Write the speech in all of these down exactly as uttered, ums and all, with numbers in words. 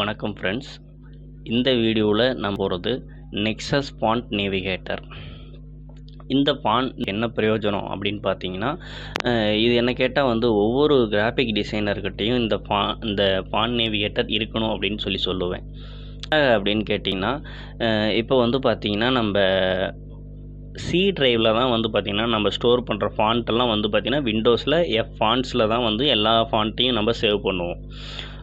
வணக்கம் ஃப்ரெண்ட்ஸ், இந்த வீடியோவில் நம்ம போகிறது நெக்ஸஸ் ஃபாண்ட் நேவிகேட்டர். இந்த ஃபாண்ட் என்ன பிரயோஜனம் அப்படின்னு பார்த்தீங்கன்னா, இது என்ன கேட்டால் வந்து ஒவ்வொரு கிராஃபிக் டிசைனர்கிட்டையும் இந்த ஃபா இந்த ஃபாண்ட் நேவிகேட்டர் இருக்கணும் அப்படின்னு சொல்லி சொல்லுவேன். அப்படின்னு கேட்டிங்கன்னா, இப்போ வந்து பார்த்திங்கன்னா நம்ம சி ட்ரைவில் தான் வந்து பார்த்திங்கன்னா நம்ம ஸ்டோர் பண்ணுற ஃபாண்ட்டெல்லாம் வந்து பார்த்திங்கன்னா விண்டோஸில் எஃப் ஃபாண்ட்ஸில் தான் வந்து எல்லா ஃபாண்ட்டையும் நம்ம சேவ் பண்ணுவோம்.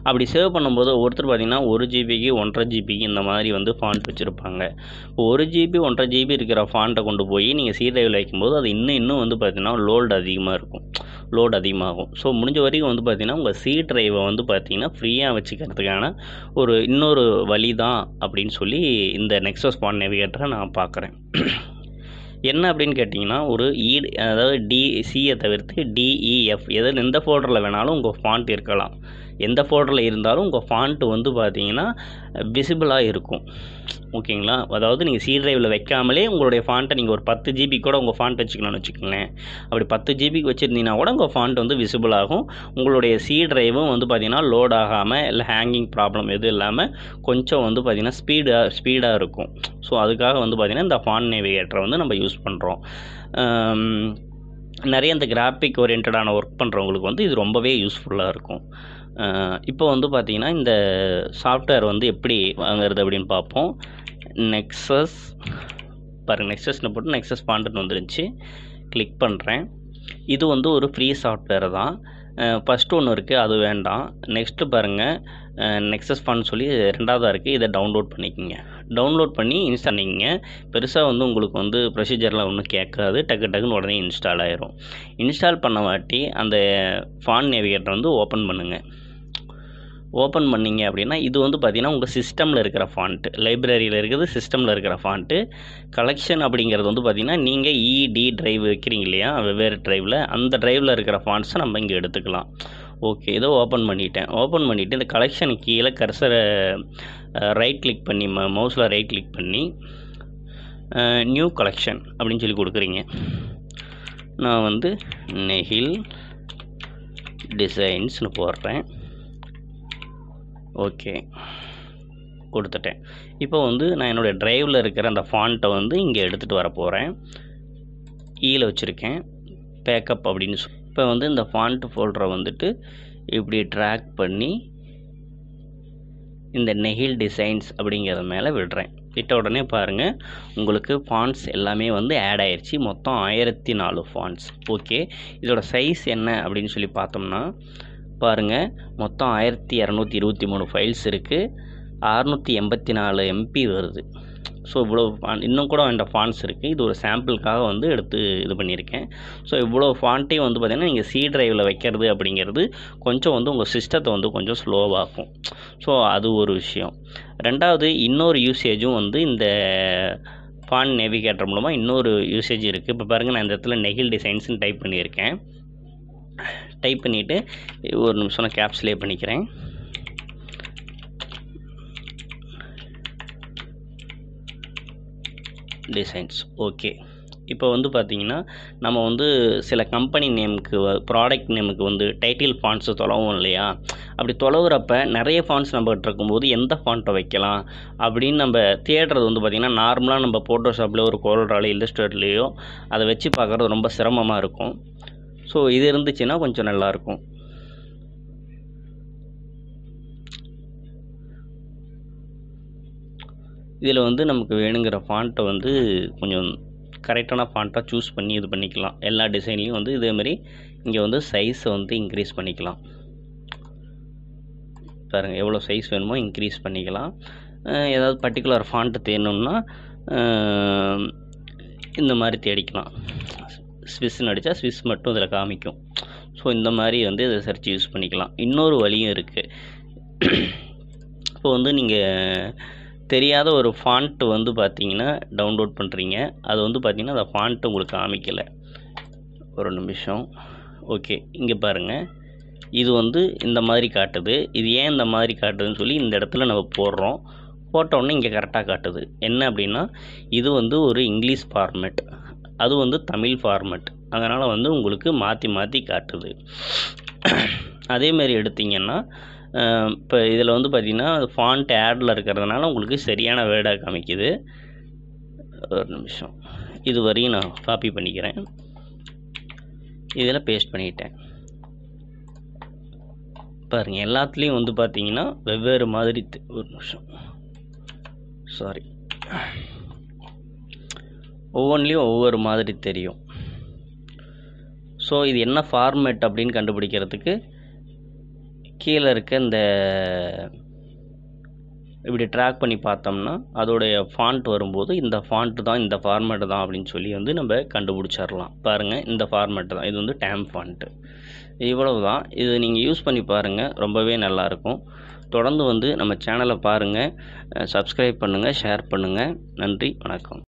அப்படி சேவ் பண்ணும்போது ஒவ்வொருத்தர் பார்த்திங்கன்னா ஒரு ஜிபிக்கு ஒன்றரை ஜிபிக்கு இந்த மாதிரி வந்து ஃபாண்ட் வச்சுருப்பாங்க. இப்போ ஒரு ஜிபி ஒன்றரை ஜிபி இருக்கிற ஃபாண்ட்டை கொண்டு போய் நீங்கள் சி ட்ரைவில் வைக்கும்போது அது இன்னும் இன்னும் வந்து பார்த்திங்கன்னா லோட் அதிகமாக இருக்கும் லோட் அதிகமாகும். ஸோ முடிஞ்ச வரைக்கும் வந்து பார்த்திங்கன்னா உங்கள் சி ட்ரைவை வந்து பார்த்திங்கன்னா ஃப்ரீயாக வச்சுக்கிறதுக்கான ஒரு இன்னொரு வழி தான் அப்படின்னு சொல்லி இந்த நெக்ஸஸ் ஃபாண்ட் நேவிகேட்டரை நான் பார்க்குறேன். என்ன அப்படின்னு கேட்டிங்கன்னா, ஒரு இ அதாவது டிசியை தவிர்த்து டிஇஎஃப் எதில் எந்த ஃபோல்டரில் வேணாலும் உங்கள் ஃபாண்ட் இருக்கலாம். எந்த ஃபோல்டரில் இருந்தாலும் உங்கள் ஃபாண்ட்டு வந்து பார்த்திங்கன்னா விசிபிளாக இருக்கும். ஓகேங்களா, அதாவது நீங்கள் சி ட்ரைவில் வைக்காமலே உங்களுடைய ஃபாண்ட்டை நீங்கள் ஒரு பத்து ஜிபி கூட உங்கள் ஃபாண்ட் வச்சுக்கணும்னு வச்சுக்கோங்களேன். அப்படி பத்து ஜிபிக்கு வச்சுருந்தீங்கன்னா கூட உங்கள் ஃபாண்ட் வந்து விசிபிளாகும். உங்களுடைய சி ட்ரைவும் வந்து பார்த்திங்கன்னா லோட் ஆகாமல் இல்லை ஹேங்கிங் ப்ராப்ளம் எதுவும் இல்லாமல் கொஞ்சம் வந்து பார்த்திங்கன்னா ஸ்பீடாக ஸ்பீடாக இருக்கும். ஸோ அதுக்காக வந்து பார்த்திங்கன்னா இந்த ஃபாண்ட் நேவிகேட்டரை வந்து நம்ம யூஸ் பண்ணுறோம். நிறைய இந்த கிராஃபிக் ஓரியன்டான ஒர்க் பண்ணுறவங்களுக்கு வந்து இது ரொம்பவே யூஸ்ஃபுல்லாக இருக்கும். இப்போ வந்து பார்த்திங்கன்னா இந்த சாஃப்ட்வேர் வந்து எப்படி வாங்குறது அப்படின்னு பார்ப்போம். நெக்ஸஸ் பாருங்கள், நெக்ஸஸ்னு போட்டு நெக்ஸஸ் ஃபாண்ட்னு வந்துருந்துச்சு. கிளிக் பண்ணுறேன். இது வந்து ஒரு ஃப்ரீ சாஃப்ட்வேர் தான். ஃபஸ்ட்டு ஒன்று இருக்குது, அது வேண்டாம். நெக்ஸ்ட்டு பாருங்கள், நெக்ஸஸ் ஃபாண்ட் சொல்லி ரெண்டாவதாக இருக்குது. இதை டவுன்லோட் பண்ணிக்கோங்க. டவுன்லோட் பண்ணி இன்ஸ்டால் பண்ணிக்கங்க. பெருசாக வந்து உங்களுக்கு வந்து ப்ரொசீஜர்லாம் ஒன்றும் கேட்காது. டக்கு டக்குன்னு உடனே இன்ஸ்டால் ஆகிரும். இன்ஸ்டால் பண்ண வாட்டி அந்த ஃபாண்ட் நேவிகேட்டர் வந்து ஓப்பன் பண்ணுங்கள். ஓப்பன் பண்ணிங்க அப்படின்னா இது வந்து பார்த்திங்கன்னா உங்கள் சிஸ்டமில் இருக்கிற ஃபாண்ட்டு, லைப்ரரியில் இருக்கிறது சிஸ்டமில் இருக்கிற ஃபாண்ட்டு. கலெக்ஷன் அப்படிங்கிறது வந்து பார்த்திங்கன்னா நீங்கள் இடி ட்ரைவ் வைக்கிறீங்க இல்லையா, வெவ்வேறு ட்ரைவில், அந்த ட்ரைவில் இருக்கிற ஃபாண்ட்ஸை நம்ம இங்கே எடுத்துக்கலாம். ஓகே, இதோ ஓப்பன் பண்ணிட்டேன். ஓப்பன் பண்ணிவிட்டு இந்த கலெக்ஷனுக்கு கீழே கர்சரை ரைட் கிளிக் பண்ணி மவுஸில் ரைட் கிளிக் பண்ணி நியூ கலெக்ஷன் அப்படின்னு சொல்லி கொடுக்குறீங்க. நான் வந்து நெகில் டிசைன்ஸ்னு போடுறேன். ஓகே, கொடுத்துட்டேன். இப்போ வந்து நான் என்னோடய ட்ரைவில் இருக்கிற அந்த ஃபாண்ட்டை வந்து இங்கே எடுத்துகிட்டு வர போகிறேன். ஈல வச்சுருக்கேன் பேக்கப் அப்படின்னு சொல்லி. இப்போ வந்து இந்த ஃபாண்ட் ஃபோல்டரை வந்துட்டு இப்படி ட்ராக் பண்ணி இந்த நெகில் டிசைன்ஸ் அப்படிங்கிறது மேலே விடுறேன். விட்ட உடனே பாருங்கள், உங்களுக்கு ஃபாண்ட்ஸ் எல்லாமே வந்து ஆட் ஆயிடுச்சு. மொத்தம் ஆயிரத்தி நாலு ஃபாண்ட்ஸ். ஓகே, இதோட சைஸ் என்ன அப்படின்னு சொல்லி பார்த்தோம்னா பாருங்கள், மொத்தம் ஆயிரத்தி இரநூத்தி இருபத்தி மூணு ஃபைல்ஸ் இருக்குது. அறுநூற்றி எண்பத்தி நாலு எம்பி வருது. ஸோ இவ்வளோ ஃபாண்ட் இன்னும் கூட இந்த ஃபாண்ட்ஸ் இருக்குது. இது ஒரு சாம்பிளுக்காக வந்து எடுத்து இது பண்ணியிருக்கேன். ஸோ இவ்வளோ ஃபாண்ட்டையும் வந்து பார்த்திங்கன்னா நீங்கள் சி ட்ரைவில் வைக்கிறது அப்படிங்கிறது கொஞ்சம் வந்து உங்கள் சிஸ்டத்தை வந்து கொஞ்சம் ஸ்லோவாகும். ஸோ அது ஒரு விஷயம். ரெண்டாவது இன்னொரு யூசேஜும் வந்து இந்த ஃபாண்ட் நேவிகேட்டர் மூலமாக இன்னொரு யூசேஜ் இருக்குது. இப்போ பாருங்கள், நான் இந்த இடத்துல நெகில் டிசைன்ஸ்ன்னு டைப் பண்ணியிருக்கேன். டைப் பண்ணிவிட்டு ஒரு நிமிஷம் நான் கேப்ஸ்லே பண்ணிக்கிறேன். டிசைன்ஸ். ஓகே, இப்போ வந்து பார்த்திங்கன்னா நம்ம வந்து சில கம்பெனி நேமுக்கு ப்ராடக்ட் நேமுக்கு வந்து டைட்டில் ஃபாண்ட்ஸை தொலைவும் இல்லையா. அப்படி தொலைவுறப்ப நிறைய ஃபாண்ட்ஸ் நம்மகிட்ட இருக்கும்போது எந்த ஃபாண்ட்டை வைக்கலாம் அப்படின்னு நம்ம தேடுறது வந்து பார்த்திங்கன்னா நார்மலாக நம்ம ஃபோட்டோஷாப்லேயோ ஒரு கோல்ட்ராலோ இல்லஸ்ட்ரேட்லேயோ அதை வச்சு பார்க்குறது ரொம்ப சிரமமாக இருக்கும். ஸோ இது இருந்துச்சுன்னா கொஞ்சம் நல்லாயிருக்கும். இதில் வந்து நமக்கு வேணுங்கிற ஃபாண்ட்டை வந்து கொஞ்சம் கரெக்டான ஃபாண்ட்டாக சூஸ் பண்ணி இது பண்ணிக்கலாம். எல்லா டிசைன்லேயும் வந்து இதேமாரி இங்கே வந்து சைஸை வந்து இன்க்ரீஸ் பண்ணிக்கலாம். பாருங்கள், எவ்வளோ சைஸ் வேணுமோ இன்க்ரீஸ் பண்ணிக்கலாம். ஏதாவது பர்டிகுலர் ஃபாண்ட்டு தேடணும்னா இந்த மாதிரி தேடிக்கலாம். ஸ்விஸ்ன்னு அடித்தா ஸ்விஸ் மட்டும் இதில் காமிக்கும். ஸோ இந்த மாதிரி வந்து இதை சர்ச் யூஸ் பண்ணிக்கலாம். இன்னொரு வழியும் இருக்குது. இப்போ வந்து நீங்கள் தெரியாத ஒரு ஃபாண்ட்டு வந்து பார்த்திங்கன்னா டவுன்லோட் பண்ணுறீங்க. அது வந்து பார்த்திங்கன்னா அந்த ஃபாண்ட்டு உங்களுக்கு காமிக்கலை. ஒரு நிமிஷம். ஓகே, இங்கே பாருங்கள், இது வந்து இந்த மாதிரி காட்டுது. இது ஏன் இந்த மாதிரி காட்டுதுன்னு சொல்லி இந்த இடத்துல நம்ம போடுறோம். போட்டோன்னே இங்கே கரெக்டாக காட்டுது. என்ன அப்படின்னா இது வந்து ஒரு இங்கிலீஷ் ஃபார்மேட், அது வந்து தமிழ் ஃபார்மேட். அதனால் வந்து உங்களுக்கு மாற்றி மாற்றி காட்டுது. அதேமாரி எடுத்திங்கன்னா இப்போ இதில் வந்து பார்த்திங்கன்னா ஃபாண்ட் ஆடில் இருக்கிறதுனால உங்களுக்கு சரியான வேர்டாக காமிக்குது. ஒரு நிமிஷம், இது வரையும் நான் காப்பி பண்ணிக்கிறேன், இதில் பேஸ்ட் பண்ணிக்கிட்டேன். பாருங்கள், எல்லாத்துலேயும் வந்து பார்த்திங்கன்னா வெவ்வேறு மாதிரி. ஒரு நிமிஷம், சாரி, ஒவ்வொன்றிலையும் ஒவ்வொரு மாதிரி தெரியும். ஸோ இது என்ன ஃபார்மேட் அப்படின்னு கண்டுபிடிக்கிறதுக்கு கீழே இருக்க இந்த இப்படி ட்ராக் பண்ணி பார்த்தோம்னா அதோடைய ஃபாண்ட் வரும்போது இந்த ஃபாண்ட்டு தான், இந்த ஃபார்மேட்டு தான் அப்படின்னு சொல்லி வந்து நம்ம கண்டுபிடிச்சிடலாம். பாருங்கள், இந்த ஃபார்மேட்டு தான், இது வந்து டேம் ஃபாண்ட்டு. இவ்வளவு தான், இது நீங்கள் யூஸ் பண்ணி பாருங்கள், ரொம்பவே நல்லாயிருக்கும். தொடர்ந்து வந்து நம்ம சேனலை பாருங்கள், சப்ஸ்கிரைப் பண்ணுங்கள், ஷேர் பண்ணுங்கள். நன்றி, வணக்கம்.